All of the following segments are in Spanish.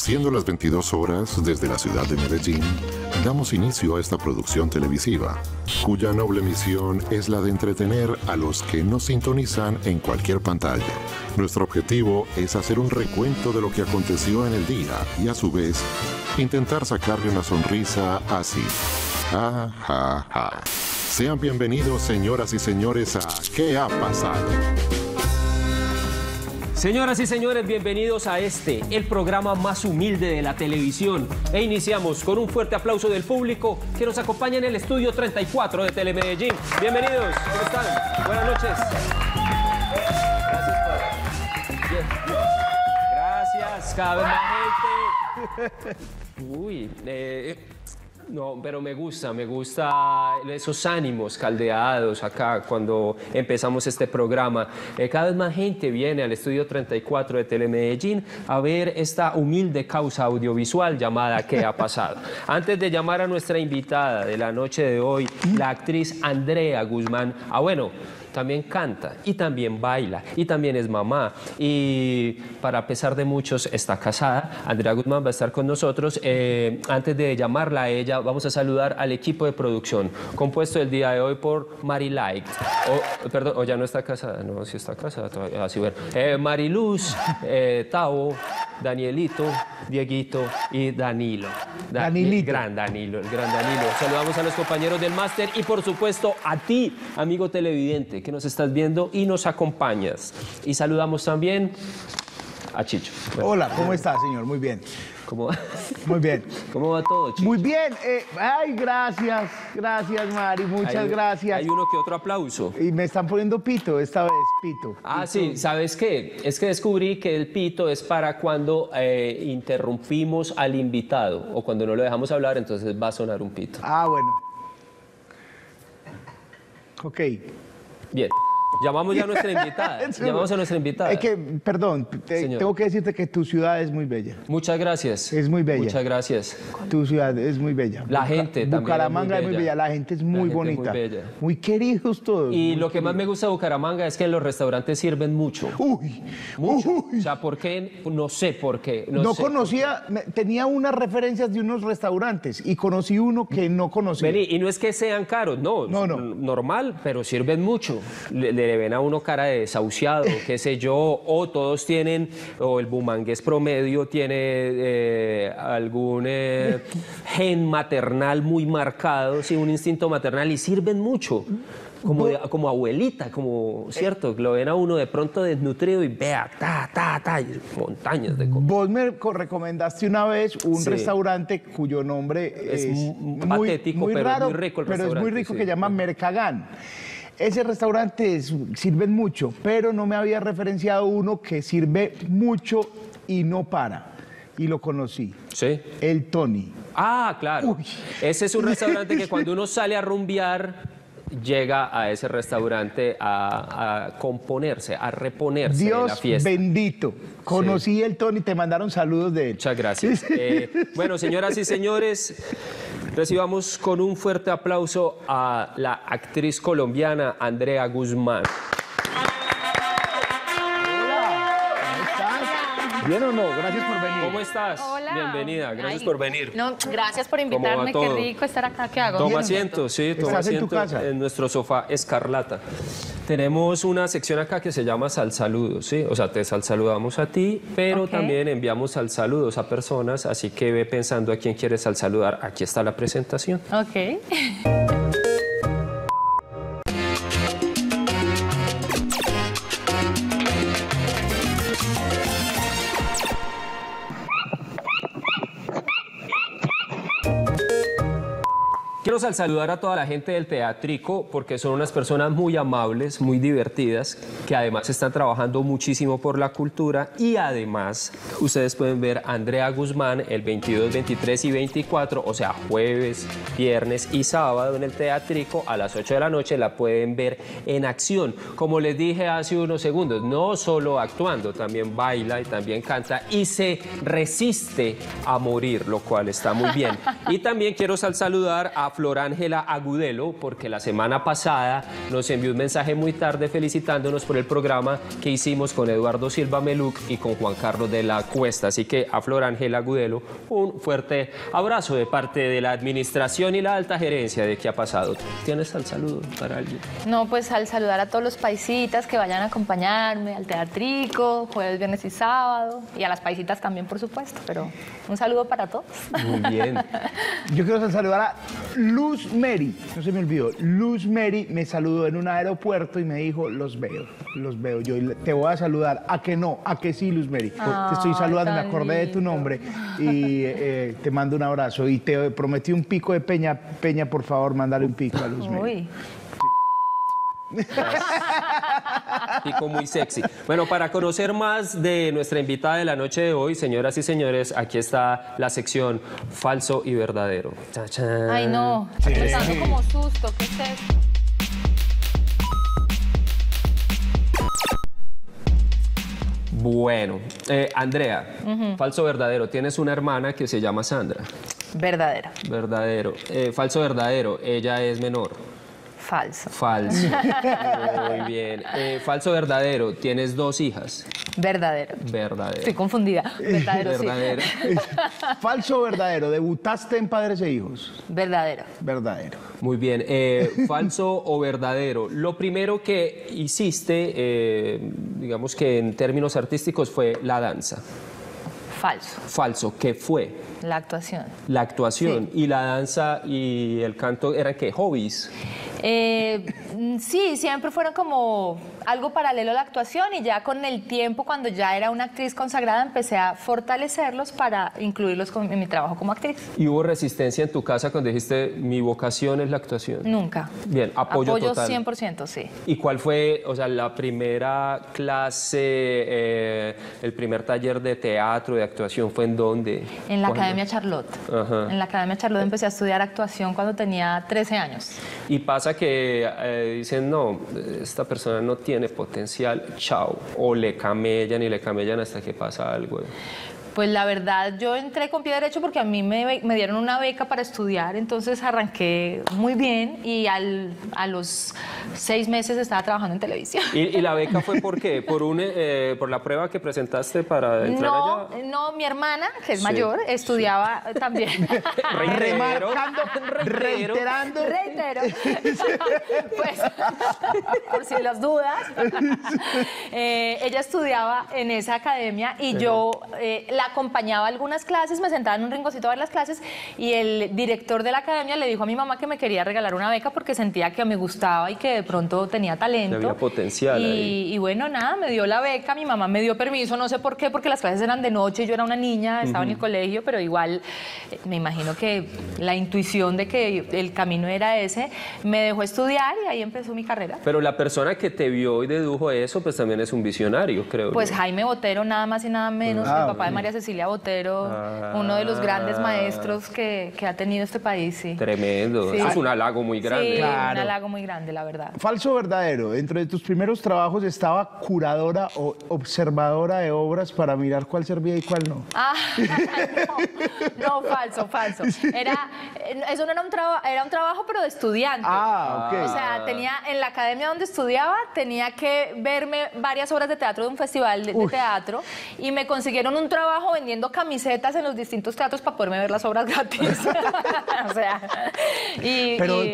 Siendo las 22 horas, desde la ciudad de Medellín, damos inicio a esta producción televisiva, cuya noble misión es la de entretener a los que nos sintonizan en cualquier pantalla. Nuestro objetivo es hacer un recuento de lo que aconteció en el día y, a su vez, intentar sacarle una sonrisa así. Ja, ja, ja. Sean bienvenidos, señoras y señores, a ¿Qué ha pasado? Señoras y señores, bienvenidos a este, el programa más humilde de la televisión. E iniciamos con un fuerte aplauso del público que nos acompaña en el estudio 34 de Telemedellín. Bienvenidos, ¿cómo están? Buenas noches. Gracias, cada vez más gente. Uy, no, pero me gusta esos ánimos caldeados acá cuando empezamos este programa. Cada vez más gente viene al estudio 34 de Telemedellín a ver esta humilde causa audiovisual llamada ¿Qué ha pasado? Antes de llamar a nuestra invitada de la noche de hoy, la actriz Andrea Guzmán, también canta y también baila y también es mamá y para pesar de muchos está casada. Andrea Guzmán va a estar con nosotros. Antes de llamarla a ella vamos a saludar al equipo de producción compuesto el día de hoy por Mari Light, perdón, ya no está casada, no, sí está casada todavía, así bueno, Mariluz, Tavo, Danielito, Dieguito y Danilo. El gran Danilo. Saludamos a los compañeros del máster y por supuesto a ti, amigo televidente, que nos estás viendo y nos acompañas. Y saludamos también a Chicho. Bueno, hola, ¿cómo está, señor? Muy bien. ¿Cómo va? Muy bien. ¿Cómo va todo, Chicho? Muy bien. Ay, gracias. Gracias, Mari. Muchas gracias. Hay uno que otro aplauso. Y me están poniendo pito esta vez, pito. Ah, pito. Sí. ¿Sabes qué? Es que descubrí que el pito es para cuando interrumpimos al invitado o cuando no lo dejamos hablar, entonces va a sonar un pito. Ah, bueno. Ok. Bien, llamamos ya a nuestra invitada. Llamamos a nuestra invitada. Perdón, tengo que decirte que tu ciudad es muy bella. Muchas gracias. Es muy bella. Muchas gracias. Tu ciudad es muy bella. La gente también. Bucaramanga es muy bella. La gente es muy bonita. Muy bella. Muy queridos todos. Y lo que más me gusta de Bucaramanga es que en los restaurantes sirven mucho. Uy, mucho. Uy. O sea, ¿por qué? No sé por qué. No conocía, tenía unas referencias de unos restaurantes y conocí uno que no conocía. Vení, y no es que sean caros, no. No, no. Normal, pero sirven mucho. Le ven a uno cara de desahuciado, qué sé yo, o todos tienen, o el bumangués promedio tiene algún gen maternal muy marcado, sí, un instinto maternal, y sirven mucho. Como abuelita, como, ¿cierto? Lo ven a uno de pronto desnutrido y vea, montañas de comida. Vos me recomendaste una vez un restaurante cuyo nombre es muy patético, muy pero raro, es muy rico el restaurante. Pero es muy rico, que se llama Mercagán. Ese restaurante sirve mucho, pero no me había referenciado uno que sirve mucho y no para. Y lo conocí. Sí. El Tony. Ah, claro. Uy. Ese es un restaurante que cuando uno sale a rumbear, llega a ese restaurante a componerse, a reponerse de la fiesta. Dios bendito. Conocí el Tony, te mandaron saludos de él. Muchas gracias. Bueno, señoras y señores, recibamos con un fuerte aplauso a la actriz colombiana Andrea Guzmán. ¿Bien o no? Gracias por venir. ¿Cómo estás? Hola. Bienvenida, gracias por venir. No, gracias por invitarme, qué rico estar acá. ¿Qué hago? Toma asiento, sí, toma asiento en nuestro sofá escarlata. Tenemos una sección acá que se llama Sal Saludos, ¿sí? O sea, te saludamos a ti, pero también enviamos sal saludos a personas, así que ve pensando a quién quieres sal saludar. Aquí está la presentación. Ok. Quiero saludar a toda la gente del Teatrico porque son unas personas muy amables, muy divertidas, que además están trabajando muchísimo por la cultura y además ustedes pueden ver a Andrea Guzmán el 22, 23 y 24, o sea, jueves, viernes y sábado en el Teatrico a las 8 de la noche la pueden ver en acción. Como les dije hace unos segundos, no solo actuando, también baila y también canta y se resiste a morir, lo cual está muy bien. Y también quiero saludar a Flor Ángela Agudelo, porque la semana pasada nos envió un mensaje muy tarde felicitándonos por el programa que hicimos con Eduardo Silva Meluc y con Juan Carlos de la Cuesta. Así que a Flor Ángela Agudelo un fuerte abrazo de parte de la administración y la alta gerencia de ¿Qué ha pasado? ¿Tienes al saludo para alguien? No, pues al saludar a todos los paisitas que vayan a acompañarme al teatrico, jueves, viernes y sábado, y a las paisitas también, por supuesto, pero un saludo para todos. Muy bien. Yo quiero saludar a Luz Mary, no se me olvidó, Luz Mary me saludó en un aeropuerto y me dijo, los veo, yo te voy a saludar, a que no, a que sí, Luz Mary, te estoy saludando, me acordé de tu nombre y te mando un abrazo y te prometí un pico de peña, por favor, mándale un pico a Luz Mary. Uy. Pico muy sexy. Bueno, para conocer más de nuestra invitada de la noche de hoy, señoras y señores, aquí está la sección Falso y Verdadero. ¡Chachán! Ay, no, sí. Me está dando como susto, ¿qué es esto? Bueno, Andrea, falso o verdadero, tienes una hermana que se llama Sandra. Verdadero. Verdadero. Falso o verdadero, ella es menor. Falso. Falso. Muy bien. Falso o verdadero, tienes dos hijas. Verdadero. Verdadero. Estoy confundida. Verdadero. Verdadero. Sí. Falso o verdadero, debutaste en Padres e Hijos. Verdadero. Verdadero. Muy bien. Falso o verdadero, lo primero que hiciste, digamos que en términos artísticos, fue la danza. Falso. Falso. ¿Qué fue? La actuación. La actuación. Sí. ¿Y la danza y el canto eran qué? ¿Hobbies? Sí, siempre fueron como algo paralelo a la actuación y ya con el tiempo, cuando ya era una actriz consagrada, empecé a fortalecerlos para incluirlos en mi trabajo como actriz. ¿Y hubo resistencia en tu casa cuando dijiste mi vocación es la actuación? Nunca. Bien, apoyo total. Apoyo 100%, sí. ¿Y cuál fue, o sea, la primera clase, el primer taller de teatro, de actuación, fue en dónde? En la Academia Charlotte. Ajá. En la Academia Charlotte empecé a estudiar actuación cuando tenía 13 años. Y pasa que dicen, no, esta persona no tiene potencial, chao, o le camellan hasta que pasa algo. Pues la verdad, yo entré con pie derecho porque a mí me dieron una beca para estudiar, entonces arranqué muy bien y a los 6 meses estaba trabajando en televisión. ¿Y la beca fue por qué? ¿Por la prueba que presentaste para entrar allá? No, mi hermana, que es mayor, estudiaba también. Reitero. Pues, por si las dudas, ella estudiaba en esa academia y yo... acompañaba algunas clases, me sentaba en un rinconcito a ver las clases y el director de la academia le dijo a mi mamá que me quería regalar una beca porque sentía que me gustaba y que de pronto tenía talento. Había potencial ahí. Y bueno, nada, me dio la beca, mi mamá me dio permiso, no sé por qué, porque las clases eran de noche, yo era una niña, estaba en el colegio, pero igual me imagino que la intuición de que el camino era ese, me dejó estudiar y ahí empezó mi carrera. Pero la persona que te vio y dedujo eso, pues también es un visionario, creo. Pues Jaime Botero, nada más y nada menos, el papá de María Cecilia Botero, uno de los grandes maestros que ha tenido este país, sí. Tremendo, sí. Eso es un halago muy grande. Sí, claro. Un halago muy grande, la verdad. Falso o verdadero, dentro de tus primeros trabajos estaba curadora o observadora de obras para mirar cuál servía y cuál no. No, falso. Eso no era un trabajo, pero de estudiante. O sea, tenía, en la academia donde estudiaba, tenía que verme varias obras de teatro de un festival de teatro y me consiguieron un trabajo vendiendo camisetas en los distintos teatros para poderme ver las obras gratis. O sea,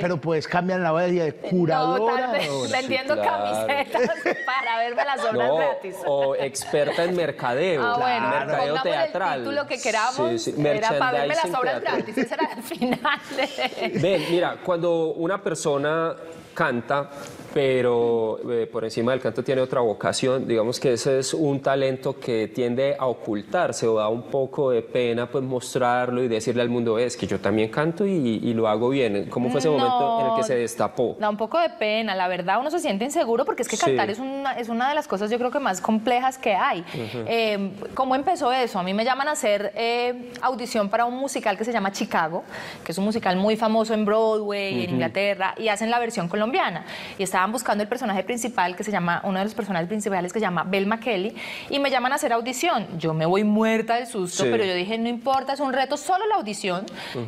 pero pues cambian la valla de curadora. No, vendiendo camisetas para verme las obras gratis. O experta en mercadeo. Bueno, mercadeo teatral. El título que queramos era para verme las obras gratis. Ese era el final. Ven, mira, cuando una persona canta, pero por encima del canto tiene otra vocación, digamos que ese es un talento que tiende a ocultarse o da un poco de pena pues mostrarlo y decirle al mundo, es que yo también canto y lo hago bien. ¿Cómo fue ese momento en el que se destapó? Da un poco de pena, la verdad uno se siente inseguro porque es que cantar es una de las cosas yo creo que más complejas que hay. ¿Cómo empezó eso? A mí me llaman a hacer audición para un musical que se llama Chicago, que es un musical muy famoso en Broadway, en Inglaterra, y hacen la versión colombiana colombiana, y estaban buscando el personaje principal que se llama, uno de los personajes principales que se llama Bella McKellie, y me llaman a hacer audición. Yo me voy muerta del susto, sí, pero yo dije, no importa, es un reto, solo la audición,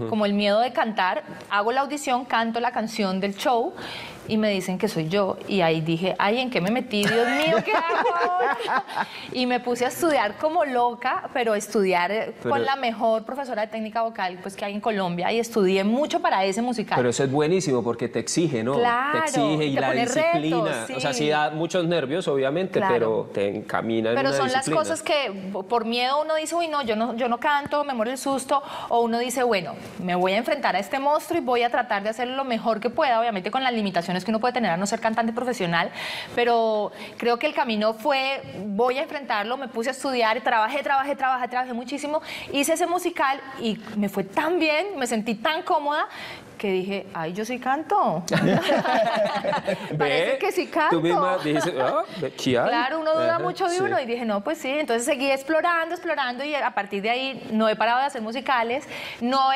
como el miedo de cantar, hago la audición, canto la canción del show, y me dicen que soy yo, y ahí dije, ay, ¿en qué me metí? Dios mío, ¿qué hago ahora? Y me puse a estudiar como loca, pero estudiar con la mejor profesora de técnica vocal pues que hay en Colombia, y estudié mucho para ese musical. Pero eso es buenísimo porque te exige, ¿no? Claro, te exige, y te la disciplina, retos, sí. O sea, sí da muchos nervios, obviamente, claro, pero te encamina en una disciplina. Pero son las cosas que por miedo uno dice, uy, no, yo no canto, me muero el susto, o uno dice, bueno, me voy a enfrentar a este monstruo y voy a tratar de hacer lo mejor que pueda, obviamente con las limitaciones que uno puede tener a no ser cantante profesional, pero creo que el camino fue, voy a enfrentarlo, me puse a estudiar, trabajé muchísimo, hice ese musical y me fue tan bien, me sentí tan cómoda que dije, ay, yo sí canto. Parece que sí canto. Tú misma dijiste, ah, ¿qué hay? Claro, uno duda mucho de uno, y dije, no, pues sí. Entonces seguí explorando, y a partir de ahí no he parado de hacer musicales, no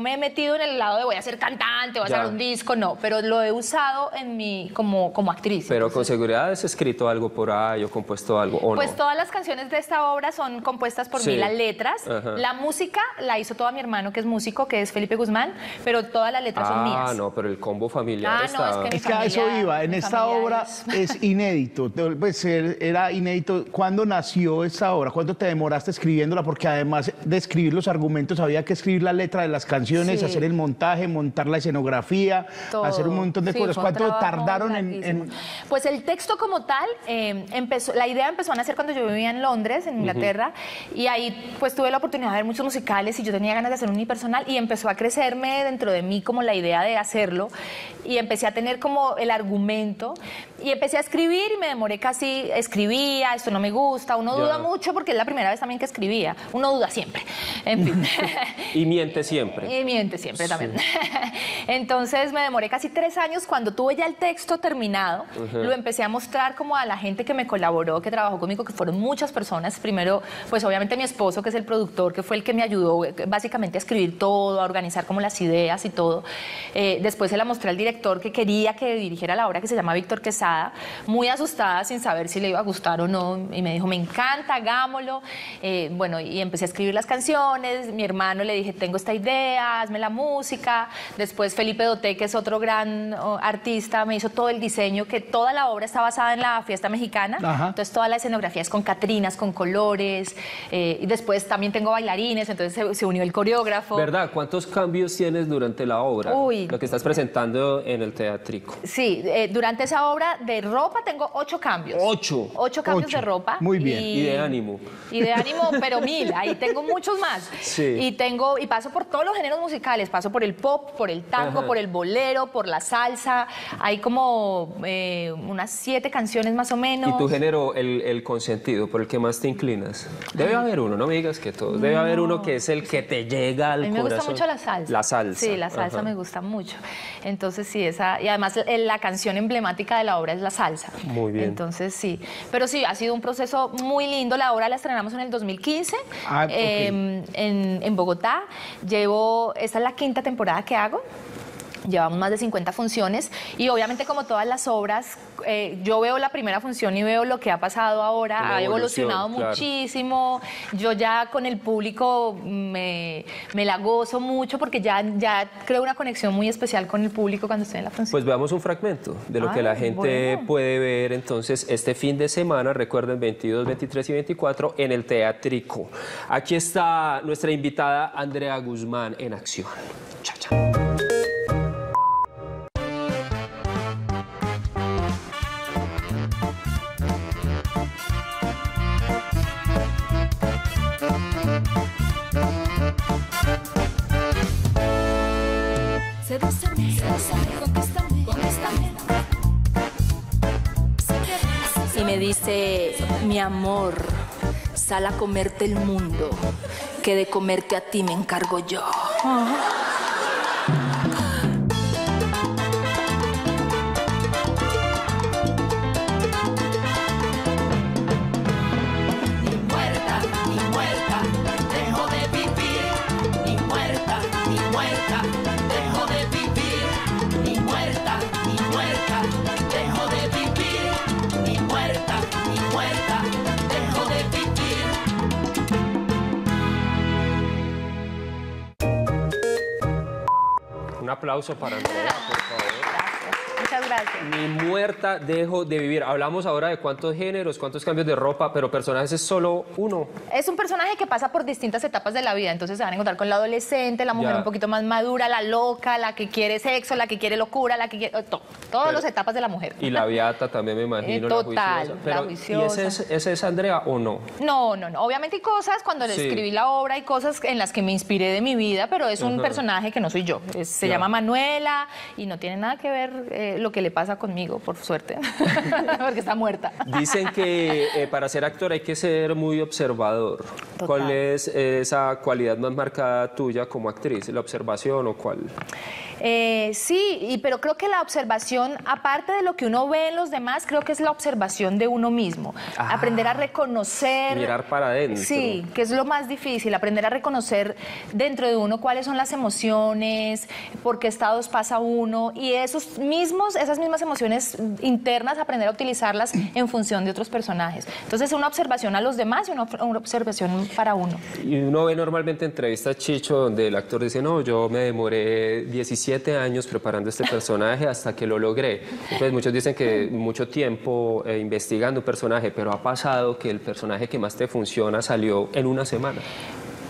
me he metido en el lado de voy a ser cantante, voy a hacer un disco, no, pero lo he usado en mi, como actriz. Pero entonces, con seguridad has escrito algo por ahí o compuesto algo, ¿o no? Pues todas las canciones de esta obra son compuestas por mí, las letras. La música la hizo todo mi hermano, que es músico, que es Felipe Guzmán, pero todas las letras son mías. Ah, no, pero el combo familiar está... No, es que a eso iba, en esta obra es inédito, pues era inédito. ¿Cuándo nació esta obra? ¿Cuánto te demoraste escribiéndola? Porque además de escribir los argumentos, había que escribir la letra de las canciones, hacer el montaje, montar la escenografía, todo, hacer un montón de cosas. ¿Cuánto tardaron en...? Pues el texto como tal, la idea empezó a nacer cuando yo vivía en Londres, en Inglaterra, y ahí pues tuve la oportunidad de ver muchos musicales y yo tenía ganas de hacer un unipersonal, y empezó a crecerme dentro de mí como la idea de hacerlo, y empecé a tener como el argumento y empecé a escribir, y me demoré casi, escribía, esto no me gusta, uno duda mucho porque es la primera vez también que escribía, uno duda siempre, en fin. Y miente siempre. Y miente siempre también. Entonces me demoré casi 3 años, cuando tuve ya el texto terminado, lo empecé a mostrar como a la gente que me colaboró, que trabajó conmigo, que fueron muchas personas, primero pues obviamente mi esposo, que es el productor, que fue el que me ayudó básicamente a escribir todo, a organizar como las ideas y todo. Después se la mostré al director que quería que dirigiera la obra, que se llama Víctor Quesada, muy asustada, sin saber si le iba a gustar o no, y me dijo, me encanta, hagámoslo. Bueno, y empecé a escribir las canciones, mi hermano, le dije, tengo esta idea, hazme la música. Después Felipe Dote, que es otro gran artista, me hizo todo el diseño, que toda la obra está basada en la fiesta mexicana. Entonces toda la escenografía es con catrinas, con colores, y después también tengo bailarines, entonces se unió el coreógrafo. ¿Verdad? ¿Cuántos cambios tienes durante la obra? Lo que estás presentando en el teatrico. Sí, durante esa obra de ropa tengo 8 cambios. Ocho cambios de ropa. Muy bien. Y de ánimo. Y de ánimo, pero mil, ahí tengo muchos más. Sí. Y paso por todos los géneros musicales, paso por el pop, por el tango, por el bolero, por la salsa. Hay como unas 7 canciones más o menos. ¿Y tu género, el consentido, por el que más te inclinas? Debe haber uno, no me digas que todos. Debe haber uno que es el que te llega al corazón. A mí me gusta mucho la salsa. Salsa. Sí, la salsa me gusta mucho. Entonces, sí, esa... Y además, la canción emblemática de la obra es la salsa. Muy bien. Entonces, sí. Pero sí, ha sido un proceso muy lindo. La obra la estrenamos en el 2015 en Bogotá. Esta es la 5ª temporada que hago. Llevamos más de 50 funciones y obviamente como todas las obras, yo veo la primera función y veo lo que ha pasado ahora, ha evolucionado muchísimo, yo ya con el público me la gozo mucho porque ya creo una conexión muy especial con el público cuando estoy en la función. Pues veamos un fragmento de lo que la gente puede ver entonces este fin de semana, recuerden 22, 23 y 24 en el Teatrico. Aquí está nuestra invitada Andrea Guzmán en acción. Chao, chao. Y me dice, mi amor, sal a comerte el mundo, que de comerte a ti me encargo yo. Ni muerta, dejo de vivir. Ni muerta, aplauso para Andrea, por favor. Gracias. Muchas gracias. Ni muerta dejo de vivir. Hablamos ahora de cuántos géneros, cuántos cambios de ropa, pero personajes es solo uno. Es un personaje que pasa por distintas etapas de la vida, entonces se van a encontrar con la adolescente, la mujer un poquito más madura, la loca, la que quiere sexo, la que quiere locura, la que quiere... Todas las etapas de la mujer. Y la beata también, me imagino, total, la juiciosa. ¿Y ese es Andrea o no? No, no, no. Obviamente hay cosas, cuando le escribí la obra, hay cosas en las que me inspiré de mi vida, pero es un personaje que no soy yo. Se llama Manuela y no tiene nada que ver lo que le pasa conmigo, por suerte, porque está muerta. Dicen que para ser actor hay que ser muy observador. Total. ¿Cuál es esa cualidad más marcada tuya como actriz? ¿La observación o cuál? Sí, pero creo que la observación, aparte de lo que uno ve en los demás, creo que es la observación de uno mismo. Ah, aprender a reconocer... Mirar para adentro. Sí, que es lo más difícil, aprender a reconocer dentro de uno cuáles son las emociones, por qué estados pasa uno, y esas mismas emociones internas, aprender a utilizarlas en función de otros personajes. Entonces, una observación a los demás y una observación para uno. Y uno ve normalmente entrevistas, Chicho, donde el actor dice, no, yo me demoré 17 años preparando este personaje hasta que lo logré. Entonces muchos dicen que mucho tiempo investigando un personaje, pero ha pasado que el personaje que más te funciona salió en una semana.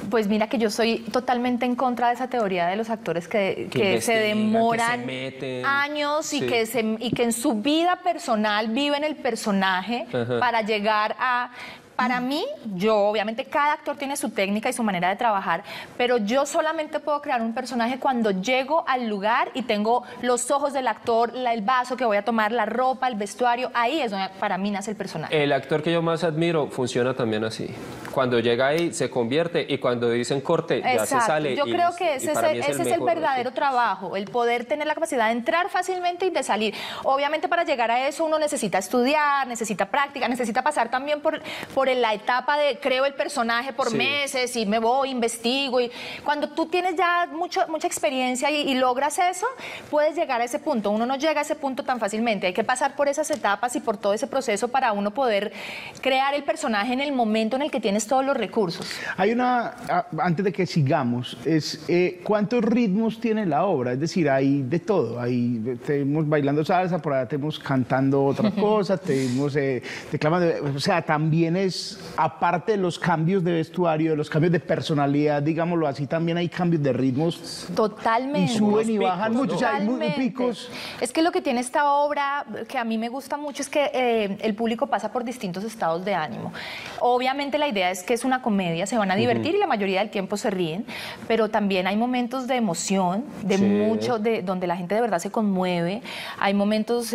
Pues mira que yo soy totalmente en contra de esa teoría de los actores que se demoran que se años y, que en su vida personal viven el personaje para llegar a... Para mí, obviamente cada actor tiene su técnica y su manera de trabajar, pero yo solamente puedo crear un personaje cuando llego al lugar y tengo los ojos del actor, el vaso que voy a tomar, la ropa, el vestuario, ahí es donde para mí nace el personaje. El actor que yo más admiro funciona también así. Cuando llega ahí, se convierte y cuando dicen corte, ya se sale. Yo creo que ese es el verdadero trabajo, el poder tener la capacidad de entrar fácilmente y de salir. Obviamente para llegar a eso uno necesita estudiar, necesita práctica, necesita pasar también por en la etapa de creo el personaje por meses y me voy, investigo. Y cuando tú tienes ya mucha experiencia y logras eso, puedes llegar a ese punto. Uno no llega a ese punto tan fácilmente. Hay que pasar por esas etapas y por todo ese proceso para uno poder crear el personaje en el momento en el que tienes todos los recursos. Hay una... Antes de que sigamos, es ¿cuántos ritmos tiene la obra? Es decir, hay de todo. Ahí estamos bailando salsa, por ahora estamos cantando otra cosa, estamos declamando... O sea, también es... Aparte de los cambios de vestuario, de los cambios de personalidad, digámoslo así, también hay cambios de ritmos. Totalmente. Y suben y bajan mucho, o sea, hay muy picos. Es que lo que tiene esta obra, que a mí me gusta mucho, es que el público pasa por distintos estados de ánimo. Obviamente la idea es que es una comedia, se van a divertir y la mayoría del tiempo se ríen, pero también hay momentos de emoción, de mucho, donde la gente de verdad se conmueve, hay momentos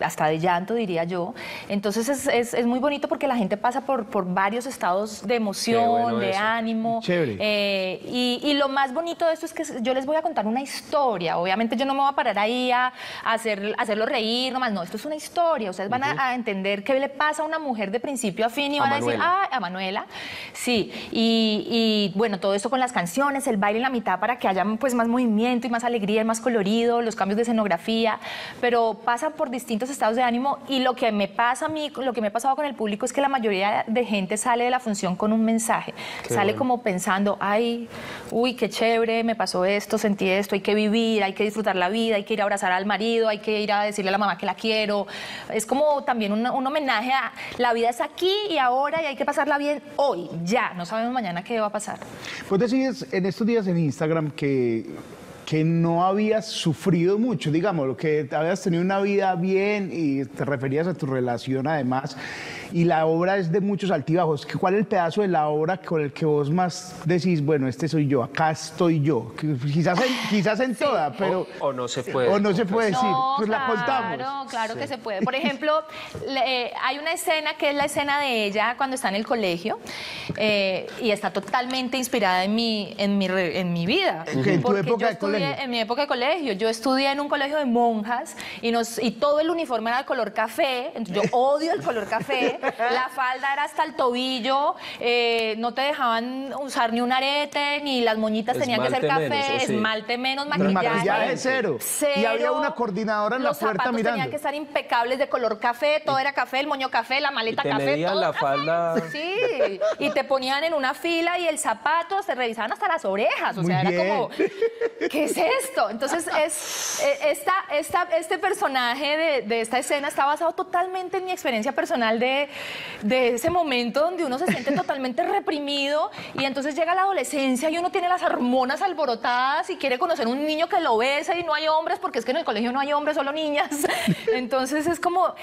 hasta de llanto, diría yo. Entonces es muy bonito porque la gente pasa por varios estados de emoción, ánimo. Chévere. Y lo más bonito de esto es que yo les voy a contar una historia. Obviamente yo no me voy a parar ahí a hacerlo reír nomás. No, esto es una historia. Ustedes van a entender qué le pasa a una mujer de principio a fin y van a decir, ah, a Manuela. Sí. Y bueno, todo esto con las canciones, el baile en la mitad para que haya pues más movimiento y más alegría y más colorido, los cambios de escenografía. Pero pasan por distintos estados de ánimo y lo que me pasa a mí, lo que me ha pasado con el público es que la mayoría de gente sale de la función con un mensaje, sale como pensando, ay, uy, qué chévere, me pasó esto, sentí esto, hay que vivir, hay que disfrutar la vida, hay que ir a abrazar al marido, hay que ir a decirle a la mamá que la quiero. Es como también un homenaje a la vida es aquí y ahora y hay que pasarla bien hoy, ya, no sabemos mañana qué va a pasar. Pues decías en estos días en Instagram que no habías sufrido mucho, digamos, que habías tenido una vida bien y te referías a tu relación además, y la obra es de muchos altibajos. ¿Cuál es el pedazo de la obra con el que vos más decís, bueno, este soy yo, acá estoy yo? Quizás en toda, pero... O no se puede. O no se puede decir, no, pues la contamos. Claro, claro que se puede. Por ejemplo, hay una escena que es la escena de ella cuando está en el colegio y está totalmente inspirada en mi vida. ¿En tu época de colegio? En mi época de colegio. Yo estudié en un colegio de monjas y todo el uniforme era de color café. Yo odio el color café. la falda era hasta el tobillo, no te dejaban usar ni un arete, ni las moñitas tenían que ser café, menos, sí, esmalte menos, maquillaje. Maquillaje cero. Y había una coordinadora en la puerta mirando. Los zapatos tenían que estar impecables, de color café, todo era café, el moño café, la maleta café. Te medían la falda. Sí, y te ponían en una fila y el zapato, se revisaban hasta las orejas, o sea, era como, ¿qué es esto? Entonces, este personaje de esta escena está basado totalmente en mi experiencia personal de ese momento donde uno se siente totalmente reprimido y entonces llega la adolescencia y uno tiene las hormonas alborotadas y quiere conocer un niño que lo besa y no hay hombres, porque es que en el colegio no hay hombres, solo niñas. Entonces es como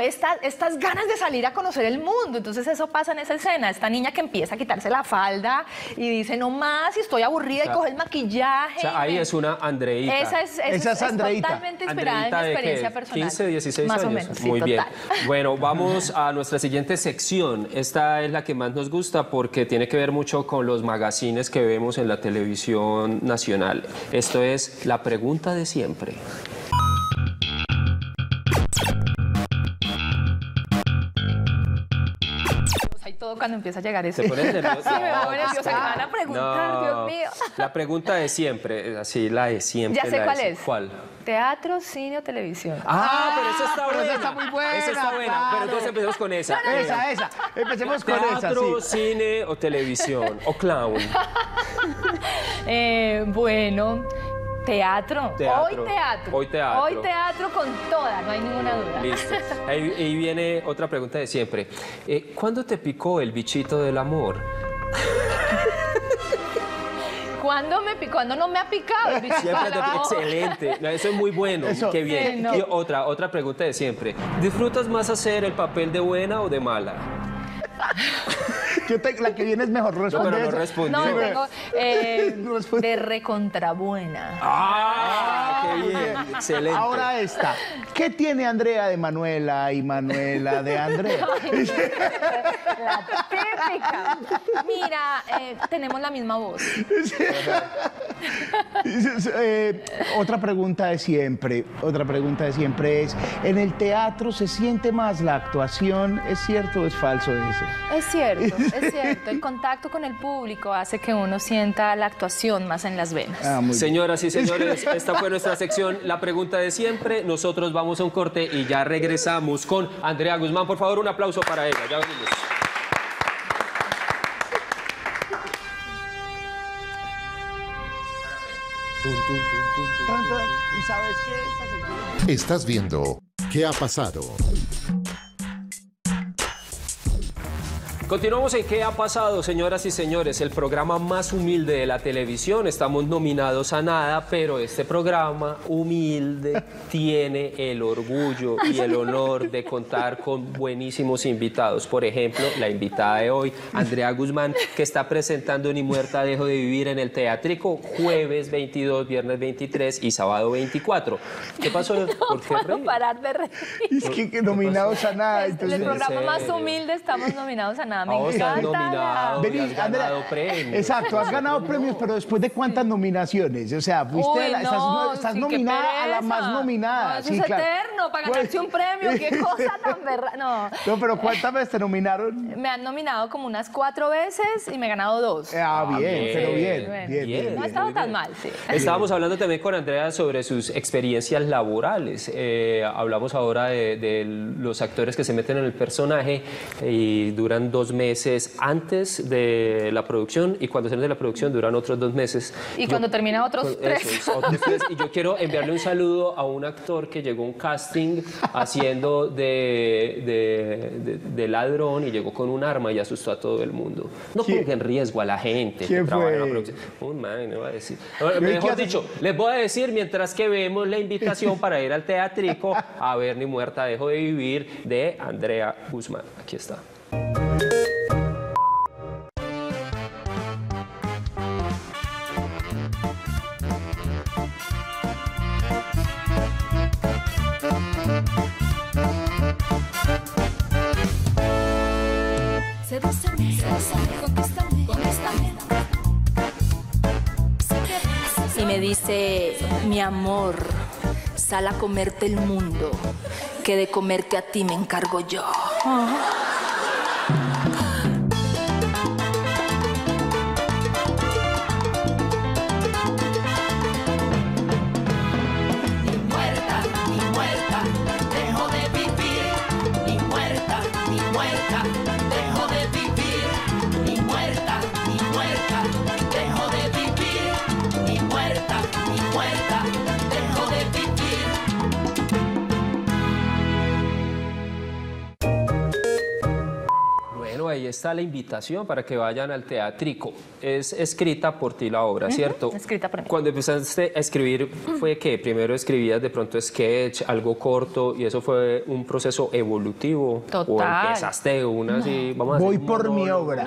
estas ganas de salir a conocer el mundo. Entonces eso pasa en esa escena, esta niña que empieza a quitarse la falda y dice, no más, y estoy aburrida, o sea, y coge el maquillaje. O sea, ahí es una Andreita. Esa es Andreita. Totalmente inspirada Andreita en mi experiencia personal. 15, 16 más años. O menos, sí, muy total. Bien. Bueno, vamos a nuestra siguiente sección. Esta es la que más nos gusta porque tiene que ver mucho con los magazines que vemos en la televisión nacional. Esto es la pregunta de siempre. Cuando empieza a llegar ese... ¿Se ponen nerviosos? Sí, me voy nerviosa, me van a preguntar, no, Dios mío. La pregunta de siempre, así, la de siempre. Ya sé cuál es. ¿Cuál? Teatro, cine o televisión. Ah, pero esa está buena. Esa está muy buena. Esa está buena, claro. Pero entonces empecemos con esa. No, no, esa. Empecemos con esa, sí. Teatro, cine o televisión, o clown. Bueno... Teatro. Hoy teatro con toda, no hay ninguna duda. Listo. Ahí viene otra pregunta de siempre. ¿Cuándo te picó el bichito del amor? ¿Cuándo me picó? ¿Cuándo no me ha picado el bichito del amor? Excelente. Eso es muy bueno. Eso. Qué bien. Sí, no. Y otra pregunta de siempre. ¿Disfrutas más hacer el papel de buena o de mala? La que viene es mejor responder. No, pero no respondí. No, tengo de recontrabuena. ¡Ah! ¡Qué bien! Excelente. Ahora esta. ¿Qué tiene Andrea de Manuela y Manuela de Andrea? Ay, la típica. Mira, tenemos la misma voz. Otra pregunta de siempre es, ¿en el teatro se siente más la actuación? ¿Es cierto o es falso eso? Es cierto. El contacto con el público hace que uno sienta la actuación más en las venas. Señoras y señores, esta fue nuestra sección, la pregunta de siempre. Nosotros vamos a un corte y ya regresamos con Andrea Guzmán. Por favor, un aplauso para ella. Ya venimos. ¿Y sabes qué? Estás viendo ¿Qué ha pasado? Continuamos en ¿Qué ha pasado, señoras y señores? El programa más humilde de la televisión. Estamos nominados a nada, pero este programa humilde tiene el orgullo y el honor de contar con buenísimos invitados. Por ejemplo, la invitada de hoy, Andrea Guzmán, que está presentando Ni Muerta Dejo de Vivir en el Teatrico, jueves 22, viernes 23 y sábado 24. ¿Qué pasó? ¿Por qué reír? No puedo parar de reír. Es que nominados a nada. Entonces... El programa más humilde, estamos nominados a nada. Me encanta. Venís, has ganado premios. Exacto, has ganado premios, pero después de cuántas nominaciones. O sea, fuiste estás nominada a la más nominada. No, eso es eterno, para ganarse un premio. Qué cosa tan berra. No, pero ¿cuántas veces te nominaron? Me han nominado como unas 4 veces y me he ganado 2. Bien. No ha estado tan mal, sí. Estábamos hablando también con Andrea sobre sus experiencias laborales. Hablamos ahora de los actores que se meten en el personaje y duran 2 meses antes de la producción, y cuando salen de la producción duran otros 2 meses. Y cuando termina otros 3. Y yo quiero enviarle un saludo a un actor que llegó a un casting haciendo de ladrón y llegó con un arma y asustó a todo el mundo. No ponga en riesgo a la gente que trabaja en la producción. No va a decir. Mejor dicho, les voy a decir, mientras que vemos la invitación para ir al teatrico a ver Ni Muerta Dejo de Vivir de Andrea Guzmán. Aquí está. Y me dice, mi amor, sal a comerte el mundo, que de comerte a ti me encargo yo. está la invitación para que vayan al teatrico. Es escrita por ti la obra, ¿cierto? Escrita por mí. Cuando empezaste a escribir, ¿fue que primero escribías de pronto sketch, algo corto, y eso fue un proceso evolutivo? Total. ¿O empezaste una así, vamos a voy por mi obra?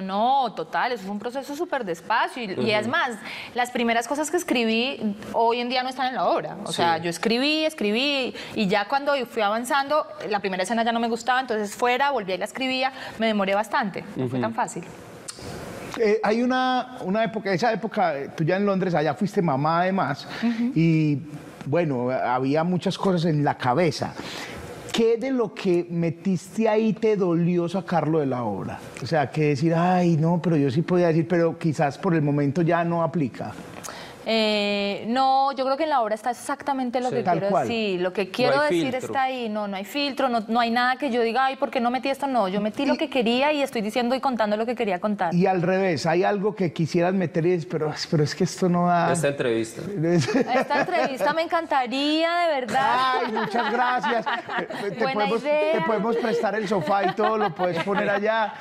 No, total, eso fue un proceso súper despacio. Y es más, las primeras cosas que escribí hoy en día no están en la obra. O sea, yo escribí, y ya cuando fui avanzando, la primera escena ya no me gustaba, entonces fuera, volví y la escribía, me demoré bastante, no fue tan fácil. Hay una época, esa época, tú ya en Londres, allá fuiste mamá además, y bueno, había muchas cosas en la cabeza. ¿Qué de lo que metiste ahí te dolió sacarlo de la obra? O sea, que decir, ay, no, pero yo sí podía decir, pero quizás por el momento ya no aplica. No, yo creo que en la obra está exactamente lo que quiero decir. Lo que quiero decir está ahí. No hay filtro, no hay nada que yo diga, ay, ¿por qué no metí esto? No, yo metí lo que quería y estoy diciendo y contando lo que quería contar. Y al revés, hay algo que quisieras meter y dices, pero es que esto no da... Esta entrevista. Esta entrevista me encantaría, de verdad. Ay, muchas gracias. Te podemos prestar el sofá y todo, lo puedes poner allá.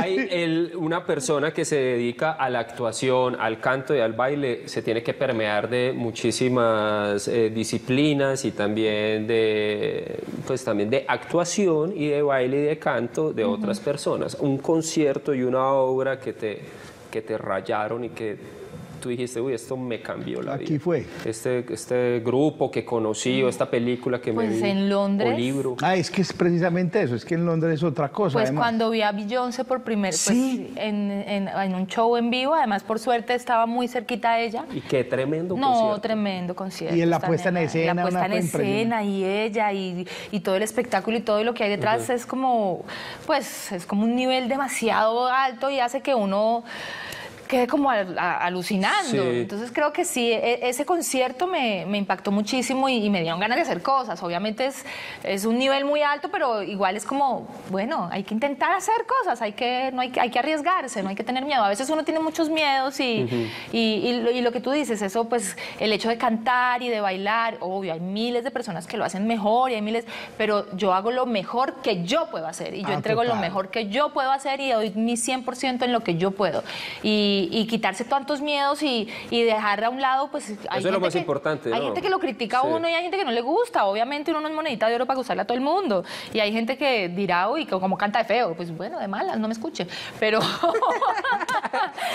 Hay una persona que se dedica a la actuación, al canto y al baile, se tiene que permear de muchísimas disciplinas y también de, pues, también de actuación y de baile y de canto de otras personas. Un concierto y una obra que te rayaron y que tú dijiste, uy, esto me cambió la vida. Aquí fue. Este grupo que conocí o esta película que me vi. Pues en Londres. O libro. Ah, es que es precisamente eso, es que en Londres es otra cosa. Pues además, cuando vi a Beyoncé por primera vez en un show en vivo, además por suerte estaba muy cerquita de ella. Y qué tremendo concierto. No, tremendo concierto. Y en la puesta en escena. La puesta en escena y ella y todo el espectáculo y todo lo que hay detrás es como, pues, es como un nivel demasiado alto y hace que uno... quedé como alucinando. Entonces creo que sí, ese concierto me impactó muchísimo y me dieron ganas de hacer cosas. Obviamente es un nivel muy alto, pero igual es como, bueno, hay que intentar hacer cosas, hay que arriesgarse, no hay que tener miedo. A veces uno tiene muchos miedos y lo que tú dices, eso pues el hecho de cantar y de bailar, obvio, hay miles de personas que lo hacen mejor y hay miles, pero yo hago lo mejor que yo puedo hacer y yo entrego lo mejor que yo puedo hacer y doy mi 100% en lo que yo puedo. Y quitarse tantos miedos y dejar a un lado, pues... Eso es lo más importante, ¿no? Hay gente que lo critica a uno y hay gente que no le gusta. Obviamente uno no es monedita de oro para gustarle a todo el mundo. Y hay gente que dirá, uy, como canta de feo. Pues bueno, de malas, no me escuche. Pero...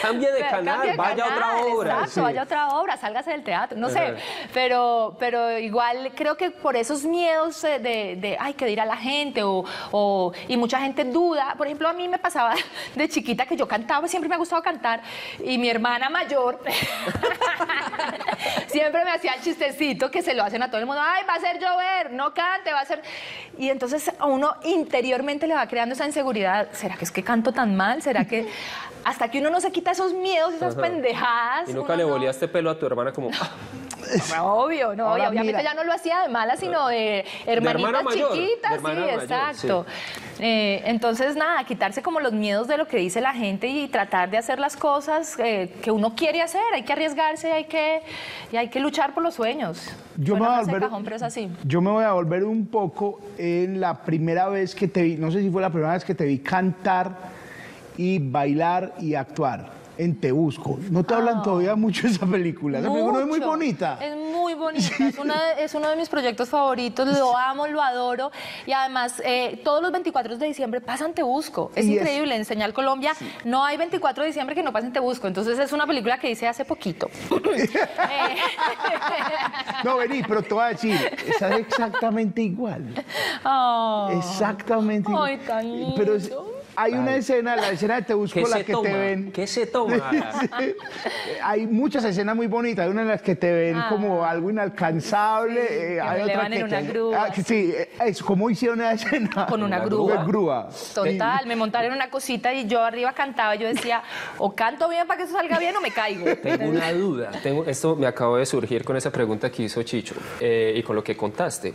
Cambie de canal, vaya a otra obra. Exacto, vaya a otra obra, sálgase del teatro. No sé, pero igual creo que por esos miedos de ay, ¿qué dirá la gente? Y mucha gente duda. Por ejemplo, a mí me pasaba de chiquita que yo cantaba, siempre me ha gustado cantar. Y mi hermana mayor siempre me hacía el chistecito que se lo hacen a todo el mundo. Ay, va a hacer llover, no cante, va a hacer... Y entonces a uno interiormente le va creando esa inseguridad. ¿Será que es que canto tan mal? ¿Será que...? Hasta que uno no se quita esos miedos, esas pendejadas. ¿Y nunca le boleaste pelo a tu hermana como...? Obvio, no, y obviamente ya no lo hacía de mala, sino de hermanitas chiquitas, sí, exacto. Entonces, nada, quitarse como los miedos de lo que dice la gente y tratar de hacer las cosas que uno quiere hacer, hay que arriesgarse, hay que luchar por los sueños. Yo me voy a volver un poco en la primera vez que te vi, no sé si fue la primera vez que te vi cantar y bailar y actuar. En Te Busco. No te hablan todavía mucho de esa película. Esa película es muy bonita. Es muy bonita. Es uno de mis proyectos favoritos. Lo amo, lo adoro. Y además, todos los 24 de diciembre pasan Te Busco. Es increíble. En Señal Colombia no hay 24 de diciembre que no pasen Te Busco. Entonces, es una película que hice hace poquito. No, vení, pero te voy a decir, estás exactamente igual. Exactamente igual. Ay, tan lindo. Pero hay una escena, la escena de Te Busco, la que te ven... ¿Qué se toma? Hay muchas escenas muy bonitas. Hay una en las que te ven como algo inalcanzable. Sí, hay otra en una grúa. Sí, es como hicieron la escena. Con una grúa. Total, me montaron en una cosita y yo arriba cantaba. Yo decía, o canto bien para que eso salga bien o me caigo. Tengo una duda. Esto me acabo de surgir con esa pregunta que hizo Chicho y con lo que contaste.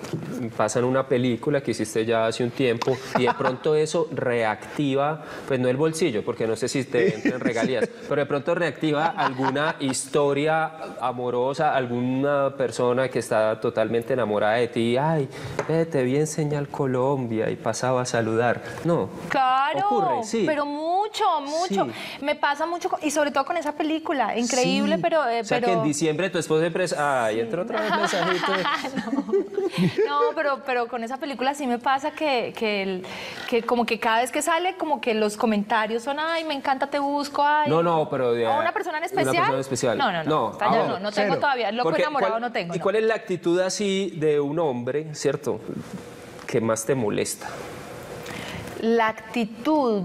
Pasan una película que hiciste ya hace un tiempo y de pronto eso reactiva reactiva, pues no el bolsillo, porque no sé si te entran regalías, pero de pronto reactiva alguna historia amorosa, alguna persona que está totalmente enamorada de ti. Ay, te vi en Señal Colombia y pasaba a saludar. No. Claro, ocurre, sí. Pero mucho. Sí. Me pasa mucho, y sobre todo con esa película, increíble, sí. Pero... o sea, pero... que en diciembre tu esposa empresa... Ay, sí. Entró otra vez mensajito. No, pero con esa película sí me pasa que como que cada vez que sale, como que los comentarios son, ay, me encanta, te busco, ay... No, pero... ¿O una persona en especial? Una persona en especial. No tengo cero. Todavía, loco porque, enamorado no tengo. ¿Y cuál es la actitud así de un hombre, cierto, que más te molesta? La actitud...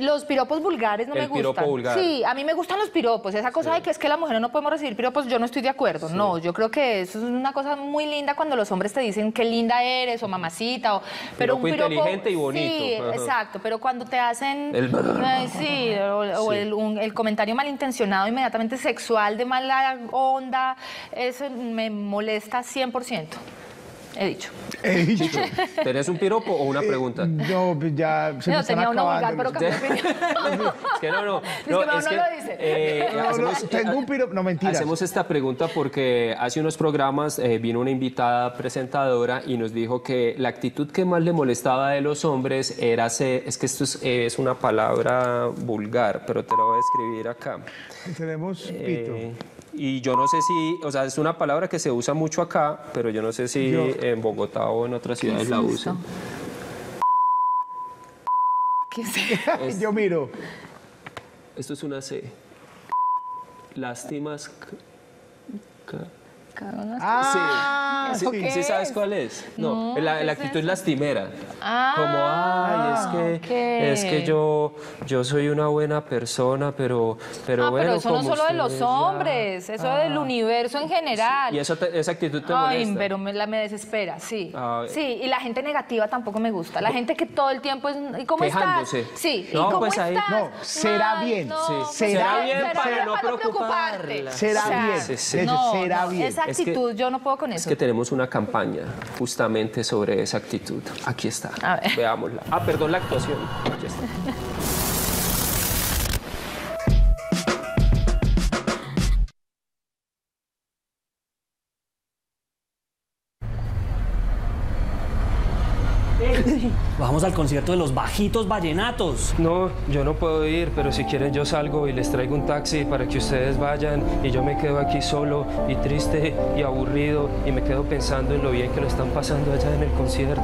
los piropos vulgares no me gustan. El piropo vulgar. Sí, a mí me gustan los piropos. Esa cosa de que es que las mujeres no podemos recibir piropos, yo no estoy de acuerdo. Sí. No, yo creo que eso es una cosa muy linda cuando los hombres te dicen qué linda eres o mamacita. O, pero un piropo inteligente y bonito. Sí, ajá. Exacto. Pero cuando te hacen el comentario malintencionado, inmediatamente sexual, de mala onda, eso me molesta 100%. He dicho. ¿Tenés un piropo o una pregunta? No, ya se me están acabando. Pero es que tengo un piropo, no, mentiras. Hacemos esta pregunta porque hace unos programas vino una invitada presentadora y nos dijo que la actitud que más le molestaba de los hombres era, es que esto es una palabra vulgar, pero te la voy a escribir acá. Tenemos pito. Y yo no sé si, o sea, es una palabra que se usa mucho acá, pero yo no sé si en Bogotá o en otras ciudades la usan. ¿Qué es? Yo miro. Esto es una C. Lástimas. Ah, sí. ¿Sí, sí sabes cuál es? No, no la actitud es lastimera. Ah, como, ay, es que yo soy una buena persona, pero bueno. Pero eso no solo de los hombres, eso del universo en general. Sí. Y esa actitud te molesta. Ay, pero me desespera, sí. Ay. Sí, y la gente negativa tampoco me gusta. La gente que todo el tiempo es, ¿y cómo Quejándose. Estás? Sí, no, ¿y cómo pues estás? Ahí. No, será bien. No, sí. será bien para no preocuparte. Será bien. Actitud, es que, yo no puedo con eso. Es que tenemos una campaña justamente sobre esa actitud. Aquí está, veámosla. Ah, perdón, la actuación. Aquí está. Vamos al concierto de los Bajitos Vallenatos. No, yo no puedo ir, pero si quieren yo salgo y les traigo un taxi para que ustedes vayan y yo me quedo aquí solo y triste y aburrido y me quedo pensando en lo bien que lo están pasando allá en el concierto.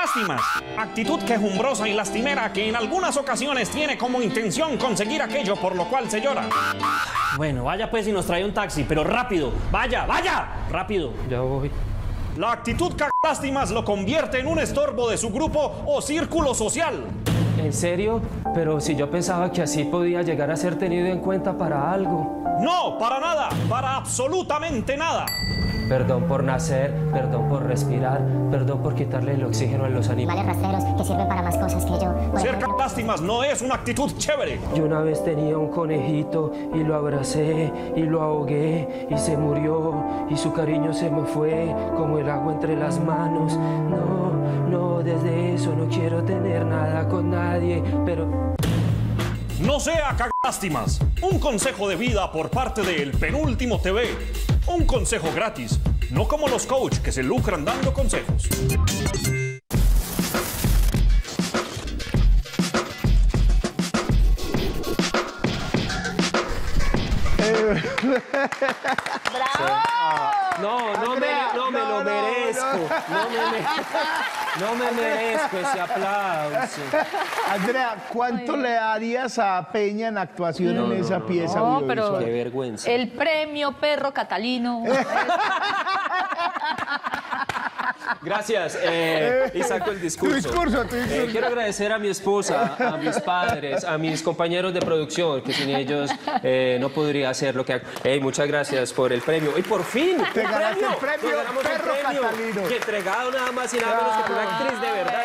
Lástimas, actitud quejumbrosa y lastimera que en algunas ocasiones tiene como intención conseguir aquello por lo cual se llora. Bueno, vaya pues y nos trae un taxi, pero rápido, vaya, rápido. Ya voy. La actitud cagástimas lo convierte en un estorbo de su grupo o círculo social. ¿En serio? Pero si yo pensaba que así podía llegar a ser tenido en cuenta para algo. No, para nada, para absolutamente nada. Perdón por nacer, perdón por respirar, perdón por quitarle el oxígeno a los animales rasteros que sirven para más cosas que yo. Ser cagástimas no es una actitud chévere. Yo una vez tenía un conejito y lo abracé y lo ahogué y se murió y su cariño se me fue como el agua entre las manos. No, desde eso no quiero tener nada con nadie, pero... No sea cagástimas. Un consejo de vida por parte de El Penúltimo TV. Un consejo gratis, no como los coaches que se lucran dando consejos. ¡Bravo! No me merezco ese aplauso. Andrea, ¿cuánto le darías a Peña en actuación en esa pieza? No, pero qué vergüenza. El premio Perro Catalino. Gracias, y saco el discurso. Tu discurso. Quiero agradecer a mi esposa, a mis padres, a mis compañeros de producción, que sin ellos no podría hacer lo que hago. Muchas gracias por el premio. Y por fin, te ganaste el premio Perro Catalino. Que entregado nada más y nada menos que por una actriz de verdad.